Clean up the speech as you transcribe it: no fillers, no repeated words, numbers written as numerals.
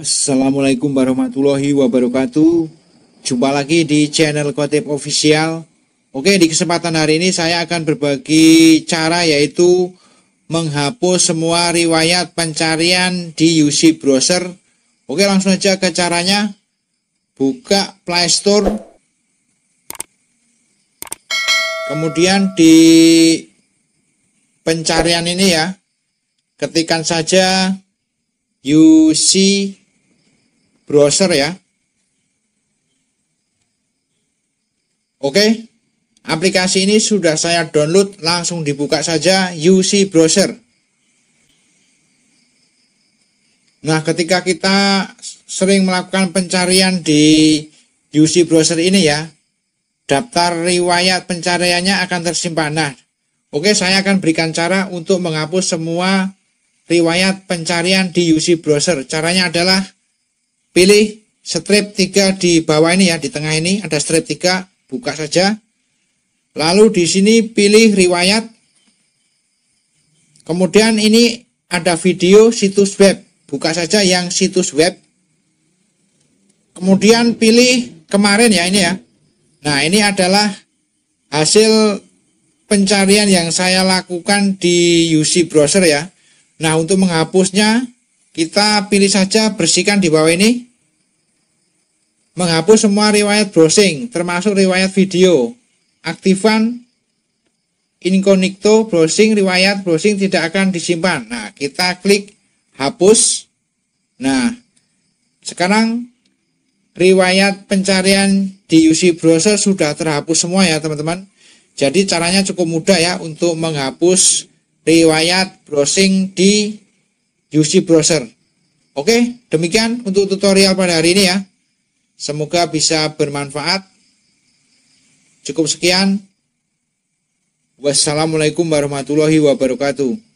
Assalamualaikum warahmatullahi wabarakatuh. Jumpa lagi di channel Kotip Official. Oke, di kesempatan hari ini saya akan berbagi cara yaitu menghapus semua riwayat pencarian di UC Browser. Oke, langsung aja ke caranya. Buka Play Store. Kemudian di pencarian ini ya, ketikan saja UC Browser ya. Oke, aplikasi ini sudah saya download, langsung dibuka saja UC Browser. Nah, ketika kita sering melakukan pencarian di UC Browser ini ya, daftar riwayat pencariannya akan tersimpan. Nah, oke, saya akan berikan cara untuk menghapus semua riwayat pencarian di UC Browser. Caranya adalah pilih strip 3 di bawah ini ya, di tengah ini ada strip 3, buka saja. Lalu di sini pilih riwayat. Kemudian ini ada video situs web, buka saja yang situs web. Kemudian pilih kemarin ya ini ya. Nah, ini adalah hasil pencarian yang saya lakukan di UC Browser ya. Nah, untuk menghapusnya, kita pilih saja bersihkan di bawah ini. Menghapus semua riwayat browsing, termasuk riwayat video. Aktifkan incognito browsing, riwayat browsing tidak akan disimpan. Nah, kita klik hapus. Nah, sekarang riwayat pencarian di UC Browser sudah terhapus semua ya, teman-teman. Jadi, caranya cukup mudah ya untuk menghapus riwayat browsing di UC Browser. Oke, demikian untuk tutorial pada hari ini ya. Semoga bisa bermanfaat. Cukup sekian. Wassalamualaikum warahmatullahi wabarakatuh.